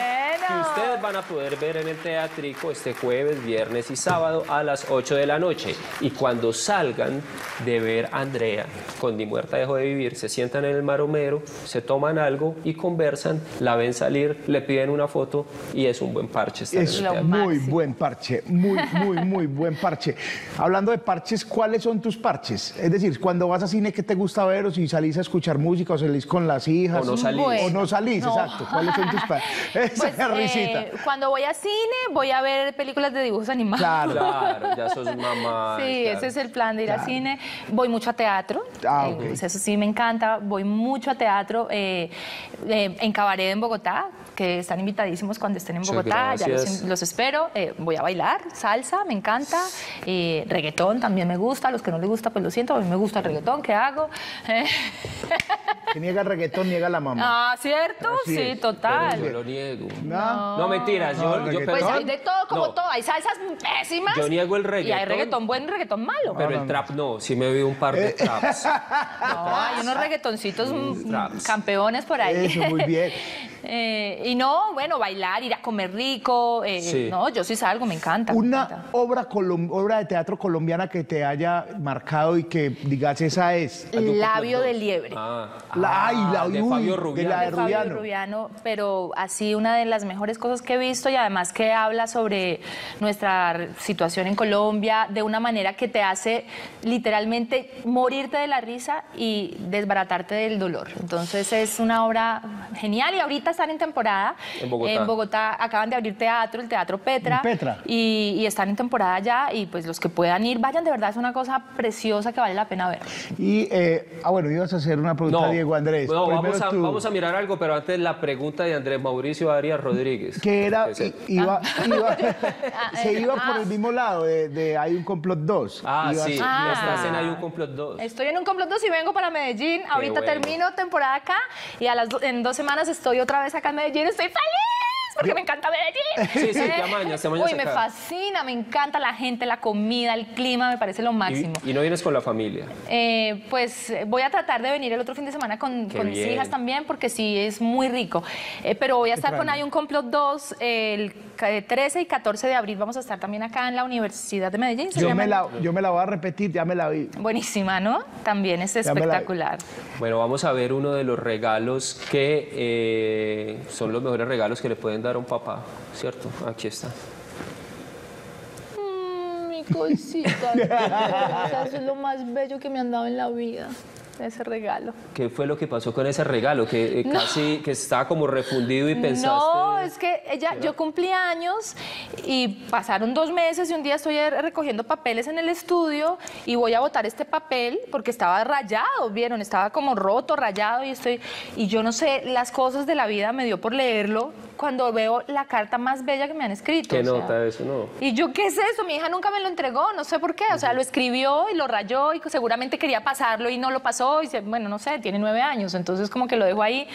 que ustedes van a poder ver en el Teatrico este jueves, viernes y sábado a las 8 de la noche. Y cuando salgan de ver a Andrea con Ni Muerta Dejo de Vivir, se sientan en el Maromero, se toman algo y conversan, la ven salir, le piden una foto y es un buen parche. Es muy buen parche, muy buen parche. Hablando de parches, ¿cuáles son tus parches? Es decir, cuando vas a cine, ¿qué te gusta ver? O si salís a escuchar música, o salís con las hijas. O no salís. Bueno, o no salís, no. Exacto. ¿Cuáles son tus parches? Esa pues, risita. Cuando voy a cine, voy a ver películas de dibujos animados. Claro, claro, ya sos mamá. Sí, claro. Ese es el plan de ir a cine. Voy mucho a teatro. Ah, okay. Pues eso sí me encanta. Voy mucho a teatro en cabaret en Bogotá, que están invitadísimos cuando estén en Bogotá. Ya los espero. Voy a bailar salsa, me encanta. Reggaetón también me gusta. A los que no les gusta, pues lo siento. A mí me gusta el reggaetón. ¿Qué hago? Que niega el reggaetón, niega la mamá. Ah, ¿cierto? Así sí, es. Total. Pero yo lo niego. No, no mentiras. No, yo pues hay de todo, como todo. Hay salsas pésimas. Yo niego el reggaetón. Y hay reggaetón bueno y reggaetón malo. Pero el trap no. Sí me vi un par de traps. No, hay unos reggaetoncitos campeones por ahí. Eso, muy bien. Y no, bueno, bailar, ir a comer rico. Sí. No, yo sí salgo, me encanta. Una obra de teatro colombiana que te haya marcado y que digas, esa es. Labio de Liebre. De Fabio Rubiano. Pero así una de las mejores cosas que he visto, y además que habla sobre nuestra situación en Colombia de una manera que te hace literalmente morirte de la risa y desbaratarte del dolor. Entonces es una obra genial, y ahorita están en temporada. En Bogotá. En Bogotá acaban de abrir teatro, el Teatro Petra. Y están en temporada ya, y pues los que puedan ir, vayan, de verdad es una cosa preciosa que vale la pena ver. Y, bueno, ibas a hacer una pregunta a Diego Andrés. No, vamos a mirar algo, pero antes la pregunta de Andrés Mauricio Arias Rodríguez. Que era, se iba por el mismo lado de Hay un complot 2. Ah, sí, estás en Hay un complot 2. Estoy en Un complot 2 y vengo para Medellín. Ahorita termino temporada acá, y en 2 semanas estoy otra vez acá en Medellín. ¡Estoy feliz! Porque me encanta Medellín. Sí, sí, te amañas. Uy, me fascina, me encanta la gente, la comida, el clima, me parece lo máximo. ¿Y no vienes con la familia? Pues voy a tratar de venir el otro fin de semana con mis hijas también, porque sí, es muy rico. Pero voy a estar con Hay un complot 2, el 13 y 14 de abril vamos a estar también acá en la Universidad de Medellín. Yo me la voy a repetir, ya me la vi. Buenísima, ¿no? También es espectacular. Bueno, vamos a ver uno de los regalos que son los mejores regalos que le pueden dar a un papá, ¿cierto? Aquí está. Mi cosita, eso es lo más bello que me han dado en la vida, ese regalo. ¿Qué fue lo que pasó con ese regalo? Que casi que estaba como refundido y pensaste... No, es que yo cumplí años y pasaron 2 meses y un día estoy recogiendo papeles en el estudio y voy a botar este papel porque estaba rayado, ¿vieron? Estaba como roto, rayado, y yo no sé, las cosas de la vida me dio por leerlo cuando veo la carta más bella que me han escrito. ¿Qué nota eso, no? Y yo, ¿qué es eso? Mi hija nunca me lo entregó, no sé por qué, o sea, lo escribió y lo rayó y seguramente quería pasarlo y no lo pasó. Y bueno, no sé, tiene 9 años, entonces como que lo dejo ahí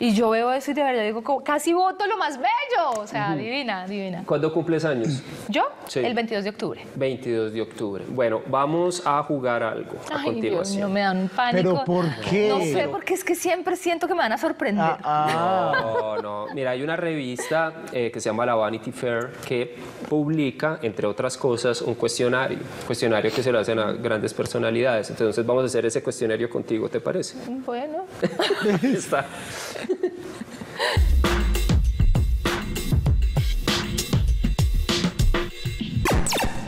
y yo veo eso y de verdad digo, casi voto lo más bello, o sea, divina, divina. ¿Cuándo cumples años? ¿Yo? Sí. El 22 de octubre. 22 de octubre. Bueno, vamos a jugar algo a continuación. Dios, no me dan un pánico. ¿Pero por qué? No sé, porque es que siempre siento que me van a sorprender. No, mira, hay una revista que se llama la Vanity Fair que publica, entre otras cosas, un cuestionario, que se lo hacen a grandes personalidades. Entonces vamos a hacer ese cuestionario contigo, ¿te parece? Bueno. Ahí está.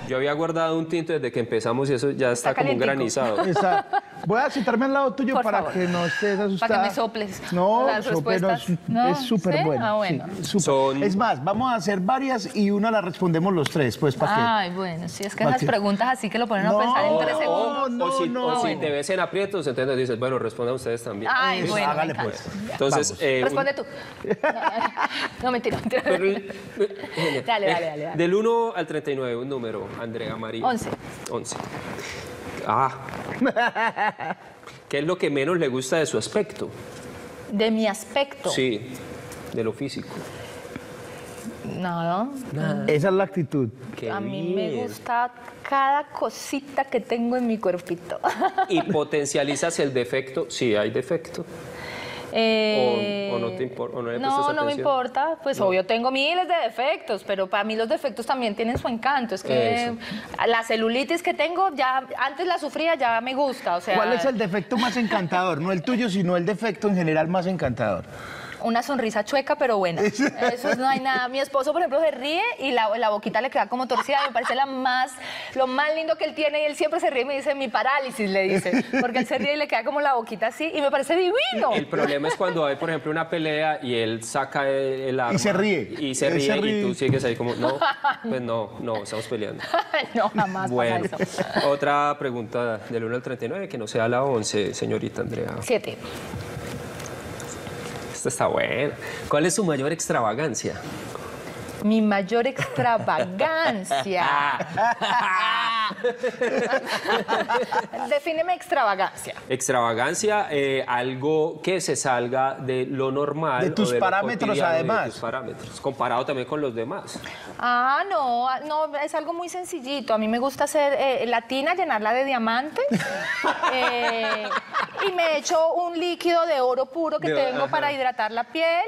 Yo había guardado un tinto desde que empezamos y eso ya está como un granizado. Exacto. Voy a sentarme al lado tuyo para que no estés asustada. Para que me soples. No, es súper bueno. Ah, bueno. Sí, es más, vamos a hacer varias y una la respondemos los tres, pues, para que... Ay, bueno, si es que esas preguntas así que lo ponen a pensar en 3 segundos. O si te ves en aprietos, entonces dices, bueno, respondan ustedes también. Ay, bueno, hágale pues. Entonces... Responde tú. No, mentira. Dale. Del 1 al 39, un número, Andrea María. 11. ¿Qué es lo que menos le gusta de su aspecto? ¿De mi aspecto? Sí, de lo físico. Nada. Esa es la actitud. A mí me gusta cada cosita que tengo en mi cuerpito. ¿Y potencializas el defecto? Sí, hay defecto. ¿O no te importa? No me importa. Pues obvio, tengo miles de defectos, pero para mí los defectos también tienen su encanto. Es que la celulitis que tengo, ya antes la sufría, ya me gusta. O sea, ¿cuál es el defecto más encantador? No el tuyo, sino el defecto en general más encantador. Una sonrisa chueca, pero buena. Eso no hay nada. Mi esposo, por ejemplo, se ríe y la boquita le queda como torcida. Me parece lo más lindo que él tiene. Y él siempre se ríe y me dice, mi parálisis, le dice. Porque él se ríe y le queda como la boquita así. Y me parece divino. El problema es cuando hay, por ejemplo, una pelea y él saca el arma. Y se ríe. Y se ríe, y tú sigues ahí como, no, pues no, estamos peleando. No, jamás. Bueno, eso. Otra pregunta del 1 al 39, que no sea la 11, señorita Andrea. 7. Esta está buena. ¿Cuál es su mayor extravagancia? Mi mayor extravagancia. Defíneme extravagancia. Extravagancia, algo que se salga de lo normal. De tus parámetros, además. De tus parámetros, comparado también con los demás. Ah, no, es algo muy sencillito. A mí me gusta hacer latina, llenarla de diamantes. Y me echo un líquido de oro puro que tengo para hidratar la piel.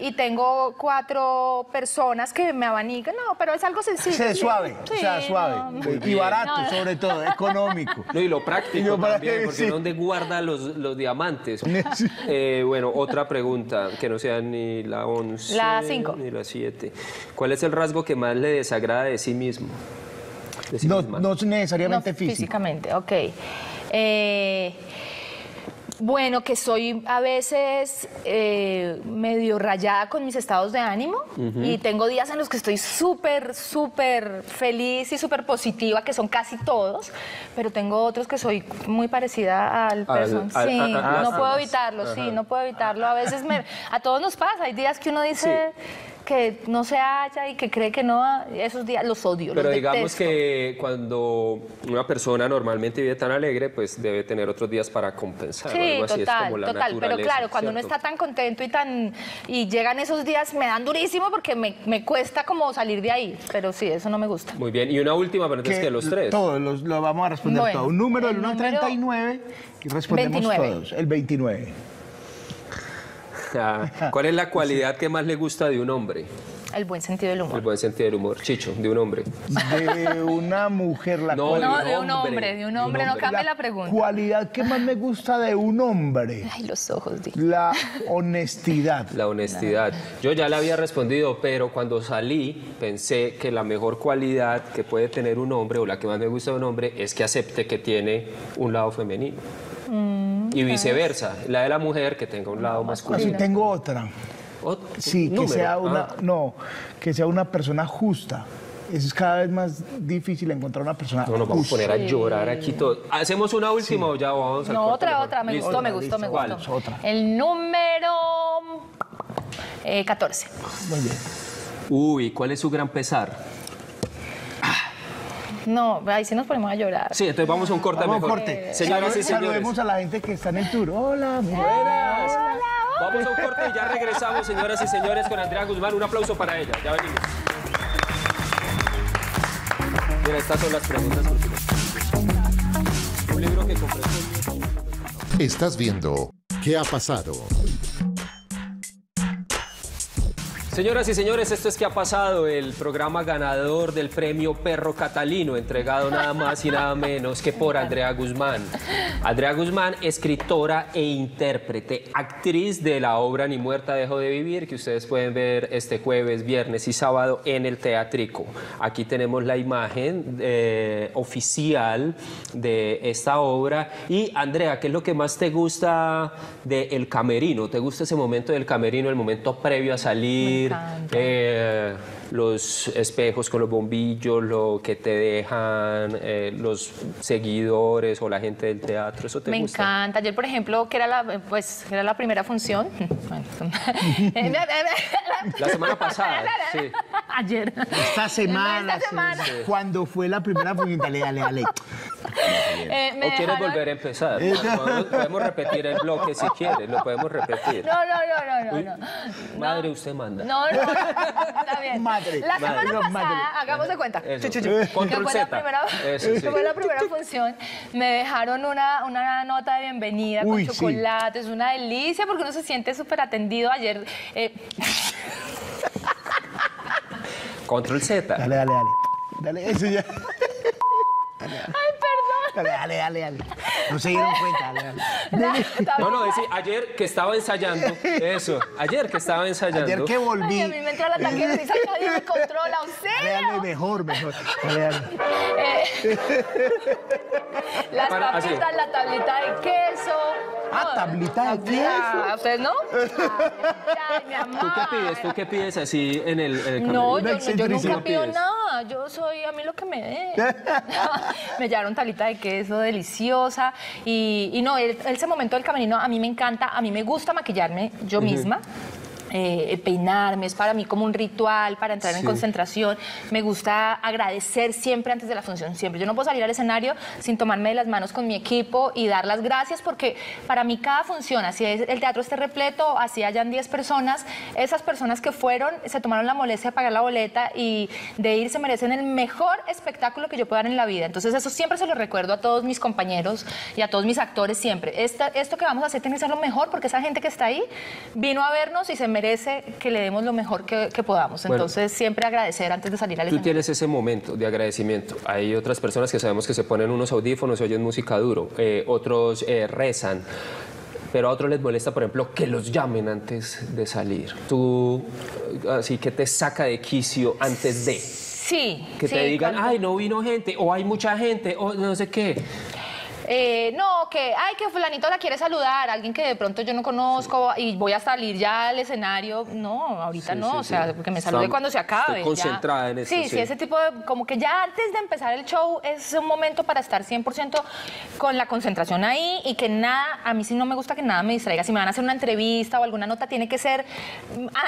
Y tengo 4 personas que me abanican. No, pero es algo sencillo. Suave, sí, o sea, suave. Y barato, sobre todo, económico. No, y lo práctico también, porque ¿dónde guarda los diamantes? Sí. Bueno, otra pregunta, que no sea ni la 11, la 5. Ni la 7. ¿Cuál es el rasgo que más le desagrada de sí mismo? De sí misma. No necesariamente físico. Físicamente, ok. Bueno, que soy a veces medio rayada con mis estados de ánimo y tengo días en los que estoy súper feliz y súper positiva, que son casi todos, pero tengo otros que soy muy parecida al person. Sí, no puedo evitarlo, no puedo evitarlo. A veces a todos nos pasa, hay días que uno dice... Sí. Que no se halla y que cree que no, esos días los odio. Pero los digamos que cuando una persona normalmente vive tan alegre, pues debe tener otros días para compensar. Sí, algo así, es como la naturaleza, pero claro, cuando uno está tan contento y llegan esos días, me dan durísimo porque me cuesta como salir de ahí, pero sí, eso no me gusta. Muy bien, y una última, pero antes que los tres. Todos, lo vamos a responder todo. Un número del 1 al 39 y respondemos 29. Todos, el 29. ¿Cuál es la cualidad que más le gusta de un hombre? El buen sentido del humor. El buen sentido del humor. Chicho, de un hombre. De una mujer. De un hombre. No cambie la pregunta. Cualidad que más me gusta de un hombre. Ay, los ojos. Dios. La honestidad. La honestidad. Yo ya la había respondido, pero cuando salí pensé que la mejor cualidad que puede tener un hombre, o la que más me gusta de un hombre, es que acepte que tiene un lado femenino. Y viceversa, la de la mujer que tenga un lado masculino. Sí, tengo otra. Sí, que sea una, que sea una persona justa. Es cada vez más difícil encontrar una persona justa. No nos vamos a poner a llorar aquí todos. ¿Hacemos una última o ya vamos al corte? Otra. Me gustó. ¿Cuál? El número 14. Muy bien. Uy, ¿cuál es su gran pesar? No, ahí sí nos ponemos a llorar. Sí, entonces vamos a un corte mejor. Señoras y señores. Saludemos a la gente que está en el tour. Hola, mujeres. Vamos a un corte y ya regresamos, señoras y señores, con Andrea Guzmán. Un aplauso para ella. Ya venimos. Mira, estas son las preguntas. Un libro que compré. Estás viendo ¿Qué ha pasado? Señoras y señores, esto es ¿Qué ha pasado?, el programa ganador del premio Perro Catalino, entregado nada más y nada menos que por Andrea Guzmán. Andrea Guzmán, escritora e intérprete, actriz de la obra Ni Muerta Dejo de Vivir, que ustedes pueden ver este jueves, viernes y sábado en el Teatrico. Aquí tenemos la imagen oficial de esta obra. Y Andrea, ¿qué es lo que más te gusta del camerino? ¿Te gusta ese momento del camerino, el momento previo a salir? Los espejos con los bombillos, lo que te dejan los seguidores o la gente del teatro, ¿eso te gusta? Me encanta. Ayer, por ejemplo, que era la primera función. La semana pasada, sí. Ayer. Esta semana. Sí. Cuando fue la primera función, dale. ¿O quieres volver a empezar? Podemos repetir el bloque si quieres, lo podemos repetir. No. Madre, usted manda. No, está bien. La semana pasada, hagamos de cuenta, fue la primera función, me dejaron una nota de bienvenida con chocolate, es una delicia porque uno se siente súper atendido. Ayer... Control Z. Dale, dale, dale. Dale, eso ya. Dale, dale. Ay, perdón. Dale, dale, dale, dale. No se dieron cuenta, dale, dale. No, no, decir, ayer que estaba ensayando. Eso, ayer que estaba ensayando. Ayer que volví. Ay, a mí me entró el ataque de risa, nadie me controla, auxilio. Dale, dale, mejor, mejor. Dale, dale. Las papitas, la tablita de queso. Ah, tablita de queso. ¿Ustedes no? Ay, mi amor. ¿Tú qué pides? ¿Tú qué pides así en el no, yo nunca pido nada. Yo soy, a mí lo que me dé. Me llevaron tablita de queso deliciosa. Y no, ese momento del camerino a mí me encanta. A mí me gusta maquillarme yo misma. Peinarme, es para mí como un ritual para entrar en concentración. Me gusta agradecer siempre antes de la función, siempre. Yo no puedo salir al escenario sin tomarme de las manos con mi equipo y dar las gracias, porque para mí cada función, así es, el teatro esté repleto, así hayan 10 personas, esas personas que fueron, se tomaron la molestia de pagar la boleta y de irse, merecen el mejor espectáculo que yo pueda dar en la vida. Entonces eso siempre se lo recuerdo a todos mis compañeros y a todos mis actores siempre. Esto que vamos a hacer tiene que ser lo mejor, porque esa gente que está ahí vino a vernos y se merece que le demos lo mejor que podamos. Entonces, bueno, siempre agradecer antes de salir al escenario. Tú tienes ese momento de agradecimiento. Hay otras personas que sabemos que se ponen unos audífonos, oyen música duro, otros rezan, pero a otros les molesta, por ejemplo, que los llamen antes de salir. Tú, así que te saca de quicio antes de... Sí. Que te digan, ay, no vino gente, o hay mucha gente, o no sé qué... no, que, ay, que fulanito la quiere saludar, alguien que de pronto yo no conozco y voy a salir ya al escenario. No, ahorita no, o sea, porque me salude cuando se acabe. Estoy concentrada en eso. Sí, sí, ese tipo de, como que ya antes de empezar el show es un momento para estar 100% con la concentración ahí y que nada, a mí sí no me gusta que nada me distraiga. Si me van a hacer una entrevista o alguna nota, tiene que ser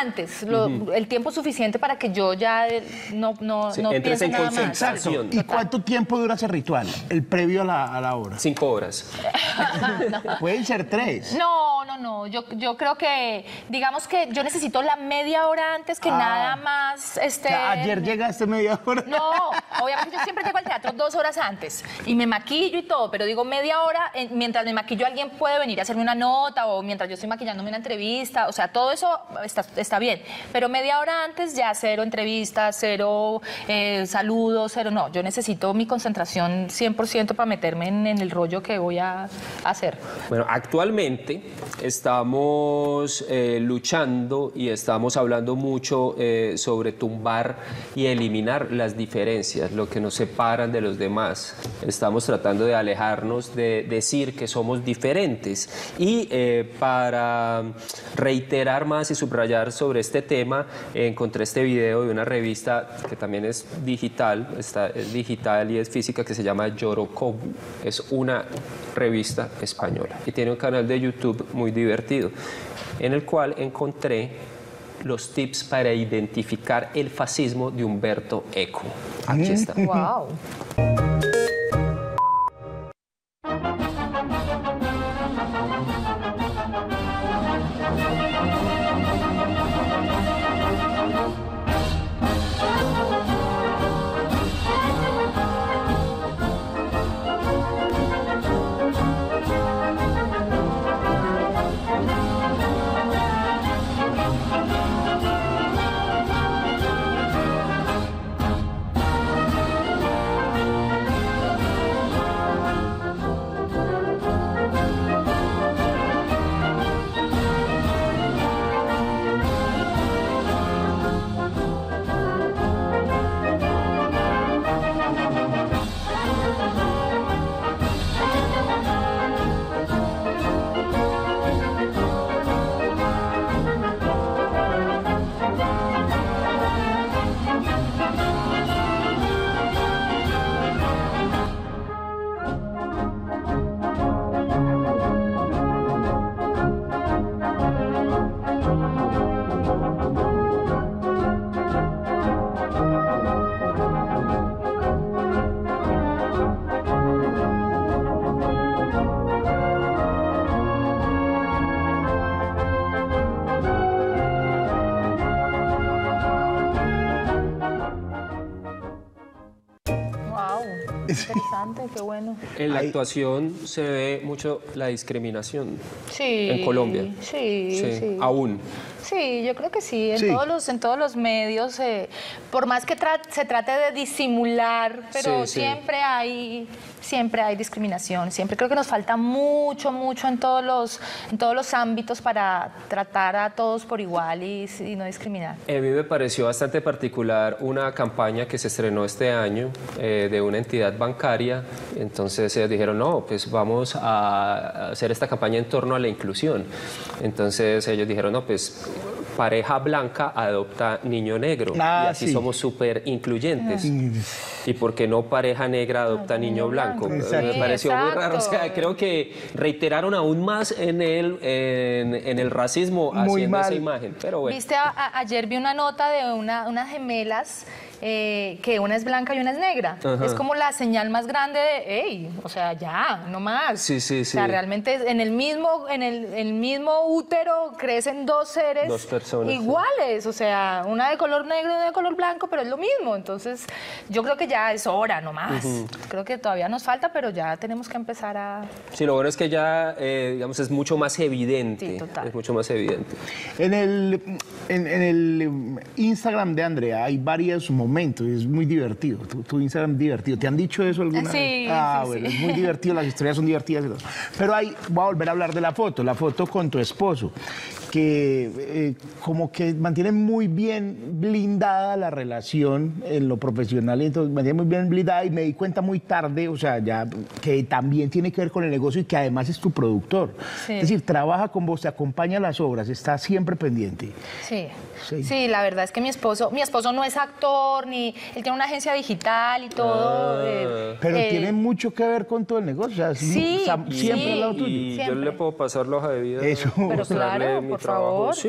antes, el tiempo suficiente para que yo ya no piense en nada más. Exacto. ¿Y cuánto tiempo dura ese ritual? El previo a la obra. 5 horas. No. Pueden ser 3. No. Yo creo que, digamos que yo necesito la media hora antes que nada más. Ayer llegaste media hora. No, obviamente yo siempre llego al teatro 2 horas antes y me maquillo y todo, pero digo media hora, mientras me maquillo alguien puede venir a hacerme una nota o mientras yo estoy maquillándome una entrevista, o sea, todo eso está bien, pero media hora antes ya 0 entrevistas, 0 saludos, 0, no, yo necesito mi concentración 100% para meterme en el rollo que voy a hacer. Bueno, actualmente estamos luchando y estamos hablando mucho sobre tumbar y eliminar las diferencias, lo que nos separan de los demás. Estamos tratando de alejarnos de decir que somos diferentes. Y para reiterar más y subrayar sobre este tema, encontré este video de una revista que también es digital, es digital y es física, que se llama Yorokobu. Es una revista española y tiene un canal de YouTube muy divertido en el cual encontré los tips para identificar el fascismo de Umberto Eco. Aquí está. Wow. Wow, interesante, qué bueno. En la actuación se ve mucho la discriminación en Colombia. Sí. Aún. Sí, yo creo que sí. En todos los medios, por más que se trate de disimular, pero siempre hay discriminación. Siempre creo que nos falta mucho en todos los ámbitos para tratar a todos por igual y no discriminar. A mí me pareció bastante particular una campaña que se estrenó este año de una entidad bancaria. Entonces ellos dijeron, no, pues vamos a hacer esta campaña en torno a la inclusión. Entonces ellos dijeron, no, pues pareja blanca adopta niño negro. Y así somos súper incluyentes. ¿Y por qué no pareja negra adopta niño blanco? Me pareció muy raro. O sea, creo que reiteraron aún más en el racismo haciendo esa imagen. Pero bueno. Viste, ayer vi una nota de unas gemelas que una es blanca y una es negra. Ajá. Es como la señal más grande de, hey, o sea, ya, no más. O sea, realmente en el mismo útero crecen dos seres iguales. O sea, una de color negro y una de color blanco, pero es lo mismo. Entonces, yo creo que ya es hora, no más. Creo que todavía nos falta, pero ya tenemos que empezar a... Sí, lo bueno es que ya, digamos, es mucho más evidente. Sí, total. Es mucho más evidente. En el Instagram de Andrea hay varios momentos, es muy divertido. Tu Instagram es divertido. ¿Te han dicho eso alguna vez? Sí, bueno, es muy divertido, las historias son divertidas. Pero ahí voy a volver a hablar de la foto con tu esposo, que como que mantiene muy bien blindada la relación en lo profesional, entonces mantiene muy bien blindada, y me di cuenta muy tarde, o sea, ya que también tiene que ver con el negocio y que además es tu productor. Es decir, trabaja con vos, te acompaña a las obras, está siempre pendiente. Sí, la verdad es que mi esposo no es actor, ni él tiene una agencia digital y todo. Pero tiene mucho que ver con todo el negocio, o sea, siempre al lado tuyo. Y siempre. Yo le puedo pasar la hoja de vida. Eso. Pero claro, mi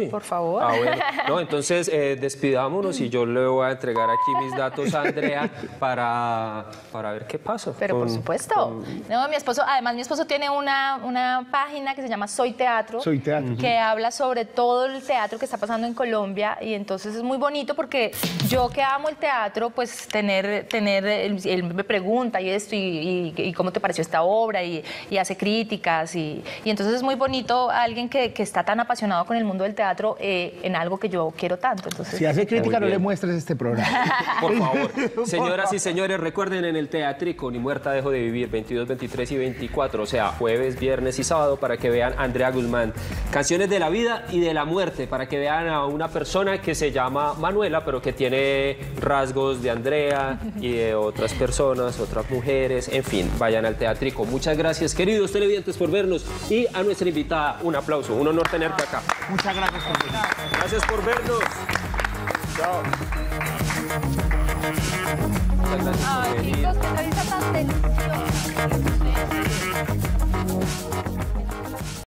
por favor. Ah, bueno. No, entonces despidámonos y yo le voy a entregar aquí mis datos a Andrea para ver qué pasa. Pero por supuesto. No, mi esposo tiene una página que se llama Soy Teatro. Soy Teatro. Que habla sobre todo el teatro que está pasando en Colombia, y entonces es muy bonito porque yo que amo el teatro, pues él me pregunta y esto y cómo te pareció esta obra y hace críticas y entonces es muy bonito alguien que está tan apasionado con el mundo del teatro en algo que yo quiero tanto. Entonces, si hace crítica, no le muestres este programa. Por favor. Señoras y señores, recuerden, en el Teatrico, Ni Muerta Dejo de Vivir, 22, 23 y 24, o sea, jueves, viernes y sábado, para que vean a Andrea Guzmán. Canciones de la vida y de la muerte, para que vean a una persona que se llama Manuela, pero que tiene rasgos de Andrea y de otras personas, otras mujeres, en fin, vayan al Teatrico. Muchas gracias, queridos televidentes, por vernos, y a nuestra invitada, un aplauso, un honor tenerte acá. Muchas gracias por venir. Gracias por vernos. Chao. Muchas gracias por venir. Chicos, que revisa tan delicioso.